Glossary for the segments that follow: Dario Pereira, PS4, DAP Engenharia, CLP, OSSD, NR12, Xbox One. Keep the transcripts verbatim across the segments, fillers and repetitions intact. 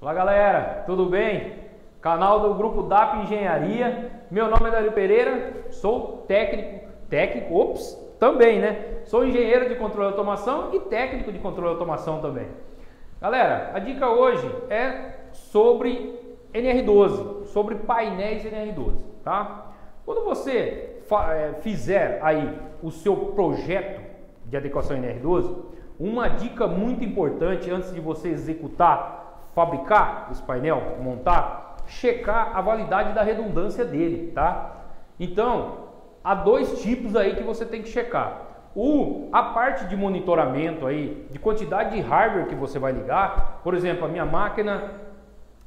Olá galera, tudo bem? Canal do grupo D A P Engenharia. Meu nome é Dario Pereira, sou técnico, técnico, ops, também, né? Sou engenheiro de controle de automação e técnico de controle de automação também. Galera, a dica hoje é sobre N R doze, sobre painéis N R doze, tá? Quando você fizer aí o seu projeto de adequação N R doze, uma dica muito importante antes de você executar, fabricar esse painel, montar, checar a validade da redundância dele, tá? Então, há dois tipos aí que você tem que checar. O, a parte de monitoramento aí, de quantidade de hardware que você vai ligar. Por exemplo, a minha máquina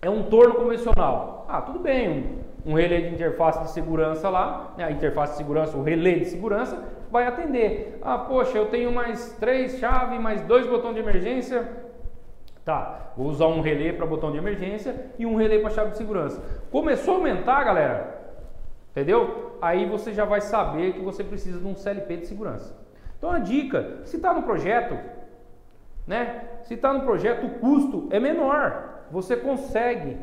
é um torno convencional. Ah, tudo bem, um, um relé de interface de segurança lá, né? A interface de segurança, o relé de segurança vai atender. Ah, poxa, eu tenho mais três chaves, mais dois botões de emergência. Tá, vou usar um relé para botão de emergência e um relé para chave de segurança. Começou a aumentar, galera, entendeu? Aí você já vai saber que você precisa de um C L P de segurança. Então a dica, se está no projeto, né? Se está no projeto, o custo é menor. Você consegue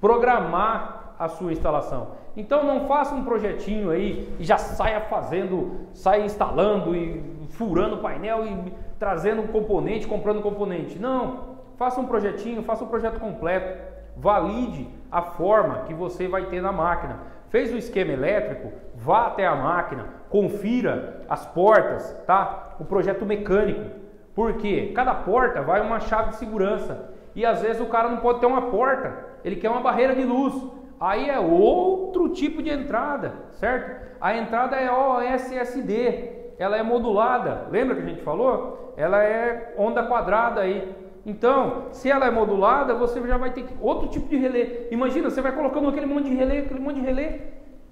programar a sua instalação. Então não faça um projetinho aí e já saia fazendo, saia instalando e furando o painel e trazendo um componente, comprando um componente. Não. Faça um projetinho, faça um projeto completo, valide a forma que você vai ter na máquina. Fez o esquema elétrico, vá até a máquina, confira as portas, tá? O projeto mecânico, porque cada porta vai uma chave de segurança e às vezes o cara não pode ter uma porta, ele quer uma barreira de luz. Aí é outro tipo de entrada, certo? A entrada é O S S D, ela é modulada, lembra que a gente falou? Ela é onda quadrada aí. Então, se ela é modulada, você já vai ter que... outro tipo de relé. Imagina, você vai colocando aquele monte de relé, aquele monte de relé.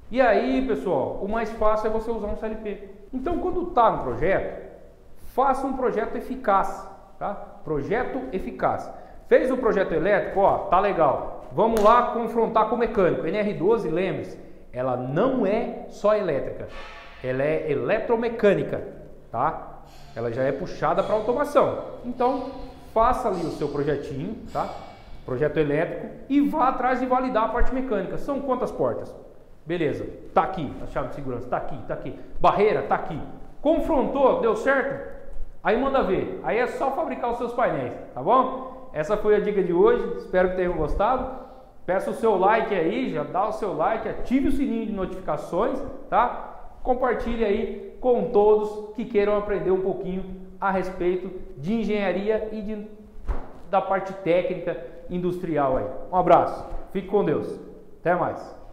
E aí, pessoal, o mais fácil é você usar um C L P. Então, quando está um projeto, faça um projeto eficaz, tá? Projeto eficaz. Fez o projeto elétrico, ó, tá legal. Vamos lá confrontar com o mecânico. N R doze, lembre-se, ela não é só elétrica. Ela é eletromecânica, tá? Ela já é puxada para automação. Então... faça ali o seu projetinho, tá? Projeto elétrico e vá atrás de validar a parte mecânica. São quantas portas? Beleza, tá aqui a chave de segurança, tá aqui, tá aqui. Barreira, tá aqui. Confrontou, deu certo? Aí manda ver. Aí é só fabricar os seus painéis, tá bom? Essa foi a dica de hoje, espero que tenham gostado. Peça o seu like aí, já dá o seu like, ative o sininho de notificações, tá? Compartilhe aí com todos que queiram aprender um pouquinho a respeito de engenharia e de, da parte técnica industrial aí. Um abraço, fique com Deus, até mais.